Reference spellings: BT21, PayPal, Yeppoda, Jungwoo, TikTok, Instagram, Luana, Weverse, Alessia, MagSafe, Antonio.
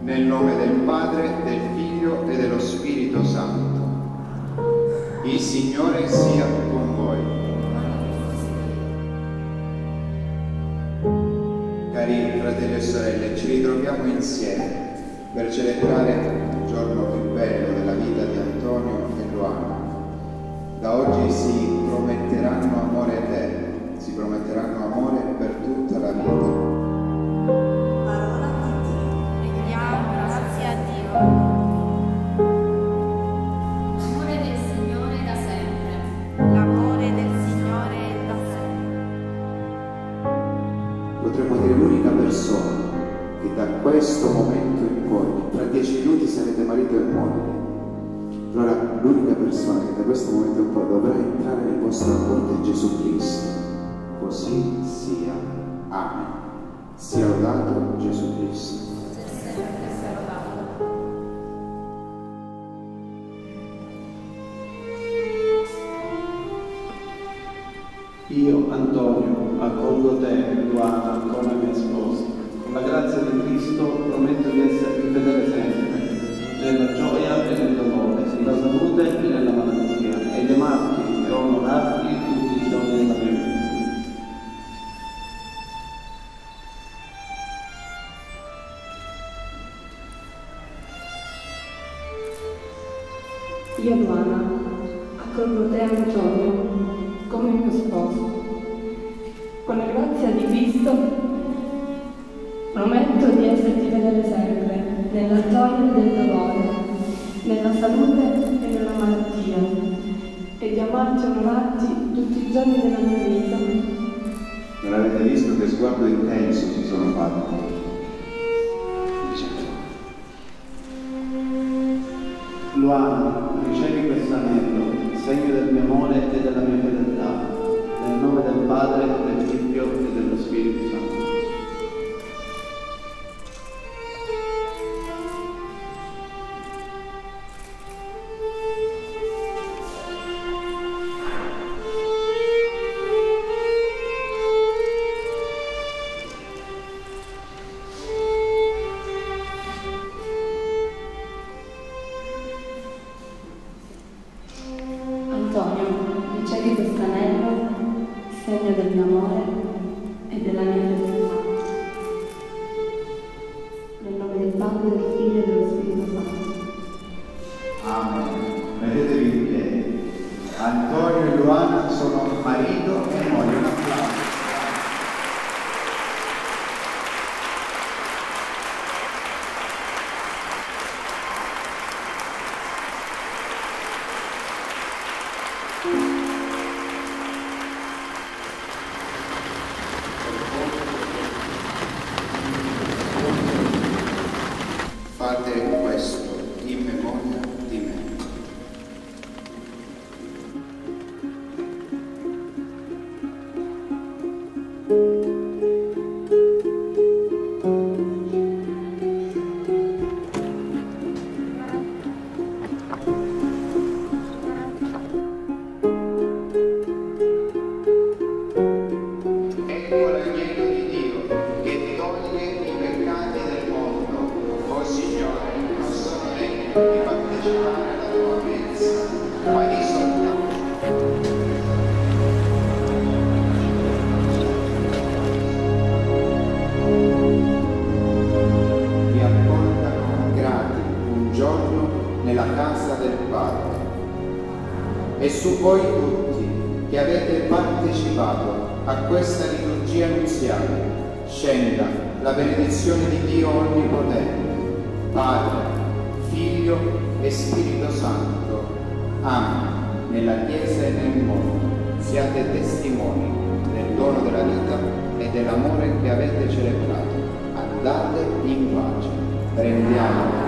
Nel nome del Padre, del Figlio e dello Spirito Santo. Il Signore sia con voi. Cari fratelli e sorelle, ci ritroviamo insieme per celebrare il giorno più bello della vita di Antonio e Luana. Da oggi si prometteranno amore eterno, si prometteranno amore per tutta la vita. Questo momento in cui tra 10 minuti sarete marito e moglie, allora l'unica persona che da questo momento in poi dovrà entrare nel vostro corpo è Gesù Cristo. Così sia. Amen. Sia lodato Gesù Cristo. Io, Antonio, accolgo te, Luana, come mia sposa. Con la grazia di Cristo prometto di esservi fedele sempre, nella gioia e nel dolore, nella salute e nella malattia, ed amarti e onorarti tutti i giorni della mia vita. Io, Luana, accolgo te, Antonio, come mio sposo. Con la grazia di Cristo prometto di esserti fedele sempre, nella gioia e nel dolore, nella salute e nella malattia, e di amarti e onorarti tutti i giorni della mia vita. Non avete visto che sguardo intenso ci sono fatto? Luana, ricevi questo anello, segno del mio amore e della mia fedeltà, nel nome del Padre, del Figlio e dello Spirito Santo. Ricevi questo anello, segno del mio amore e della mia fedeltà, nel nome del Padre, del Figlio e dello Spirito Santo. Amen. Mettetevi in piedi. Antonio e Luana sono marito e moglie. Un applauso. E su voi tutti che avete partecipato a questa liturgia nuziale scenda la benedizione di Dio Onnipotente, Padre, Figlio e Spirito Santo. Amen. Nella Chiesa e nel mondo siate testimoni del dono della vita e dell'amore che avete celebrato. Andate in pace. Prendiamo